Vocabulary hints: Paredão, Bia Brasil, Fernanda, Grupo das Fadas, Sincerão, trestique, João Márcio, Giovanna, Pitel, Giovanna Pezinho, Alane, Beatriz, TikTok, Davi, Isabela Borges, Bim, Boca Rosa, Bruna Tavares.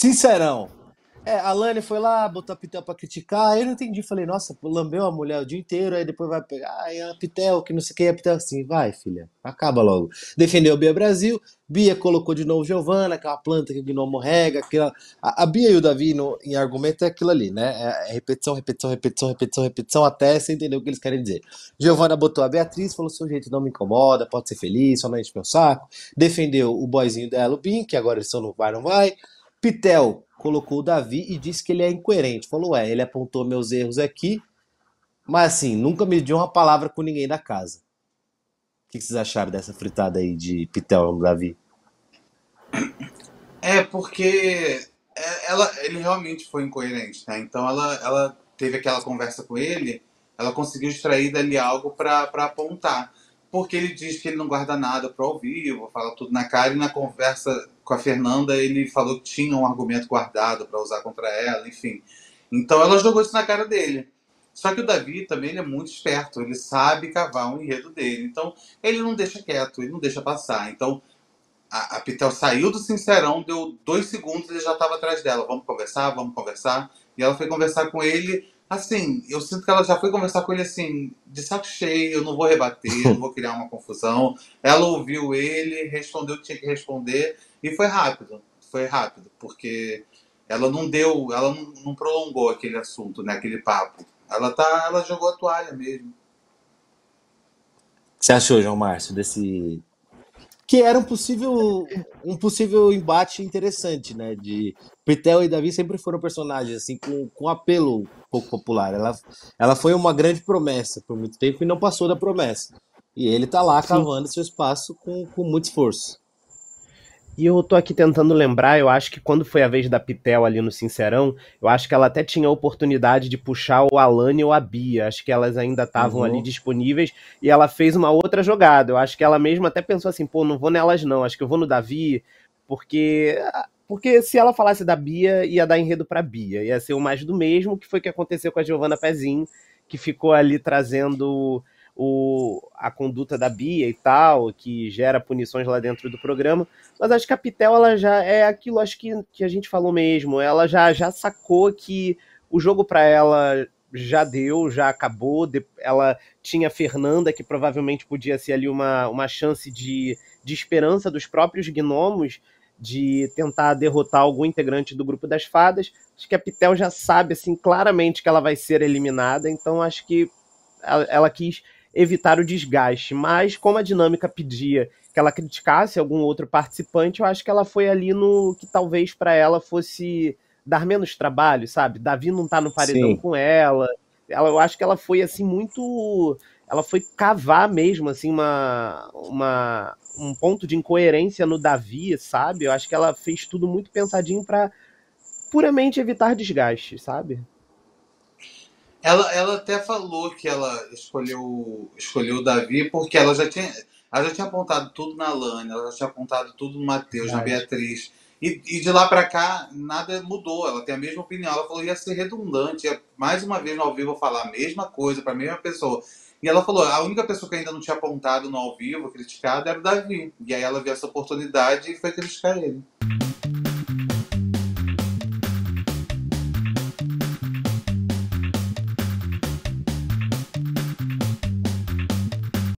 Sincerão. É, a Alane foi lá, botou a Pitel pra criticar, eu não entendi, falei, nossa, lambeu a mulher o dia inteiro, aí depois vai pegar, ai, a Pitel, que não sei o que, a Pitel assim, vai filha, acaba logo. Defendeu a Bia Brasil, Bia colocou de novo Giovanna, aquela planta que o gnomo rega, aquela... a Bia e o Davi no, em argumento é aquilo ali, né, é repetição, repetição, repetição, repetição, repetição, até você entender o que eles querem dizer. Giovanna botou a Beatriz, falou, seu jeito não me incomoda, pode ser feliz, só não enche meu saco, defendeu o boyzinho dela, o Bim, que agora eles estão no vai, não vai, Pitel colocou o Davi e disse que ele é incoerente. Falou, ué, ele apontou meus erros aqui, mas assim, nunca mediu uma palavra com ninguém da casa. O que vocês acharam dessa fritada aí de Pitel no Davi? É, porque ele realmente foi incoerente, né? Então ela teve aquela conversa com ele, ela conseguiu extrair dali algo pra apontar. Porque ele diz que ele não guarda nada pro ao vivo, fala tudo na cara, e na conversa com a Fernanda ele falou que tinha um argumento guardado para usar contra ela, enfim. Então ela jogou isso na cara dele. Só que o Davi também, ele é muito esperto, ele sabe cavar um enredo dele. Então ele não deixa quieto, ele não deixa passar. Então a Pitel saiu do Sincerão, deu 2 segundos e ele já estava atrás dela. Vamos conversar, vamos conversar. E ela foi conversar com ele... Assim, eu sinto que ela já foi conversar com ele assim, de saco cheio, eu não vou rebater, não vou criar uma confusão. Ela ouviu ele, respondeu o que tinha que responder e foi rápido, porque ela não deu, ela não prolongou aquele assunto, né, aquele papo. Ela jogou a toalha mesmo. O que você achou, João Márcio, desse... Que era um possível embate interessante, né? De Pitel e Davi sempre foram personagens assim com apelo um pouco popular. Ela foi uma grande promessa por muito tempo e não passou da promessa. E ele tá lá cavando seu espaço com muito esforço. E eu tô aqui tentando lembrar, eu acho que quando foi a vez da Pitel ali no Sincerão, eu acho que ela até tinha a oportunidade de puxar o Alane ou a Bia, acho que elas ainda estavam ali disponíveis, e ela fez uma outra jogada, eu acho que ela mesma até pensou assim, pô, não vou nelas não, acho que eu vou no Davi, porque se ela falasse da Bia, ia dar enredo pra Bia, ia ser o mais do mesmo, que foi o que aconteceu com a Giovanna Pezinho, que ficou ali trazendo... a conduta da Bia e tal, que gera punições lá dentro do programa, mas acho que a Pitel, ela já é aquilo, acho que a gente falou mesmo, ela já sacou que o jogo pra ela já deu, já acabou, ela tinha a Fernanda, que provavelmente podia ser ali uma chance de esperança dos próprios gnomos, de tentar derrotar algum integrante do Grupo das Fadas, acho que a Pitel já sabe, assim, claramente que ela vai ser eliminada, então acho que ela quis evitar o desgaste, mas como a dinâmica pedia que ela criticasse algum outro participante, eu acho que ela foi ali no que talvez para ela fosse dar menos trabalho, sabe? Davi não tá no paredão com ela, eu acho que ela foi assim muito, ela foi cavar mesmo assim um ponto de incoerência no Davi, sabe? Eu acho que ela fez tudo muito pensadinho para puramente evitar desgaste, sabe? Ela até falou que ela escolheu o Davi porque ela já tinha apontado tudo na Alane, ela já tinha apontado tudo no Matheus, na Beatriz. E de lá pra cá, nada mudou. Ela tem a mesma opinião. Ela falou que ia ser redundante. Ia, mais uma vez no ao vivo, falar a mesma coisa pra mesma pessoa. E ela falou, a única pessoa que ainda não tinha apontado no ao vivo, criticado, era o Davi. E aí ela viu essa oportunidade e foi criticar ele.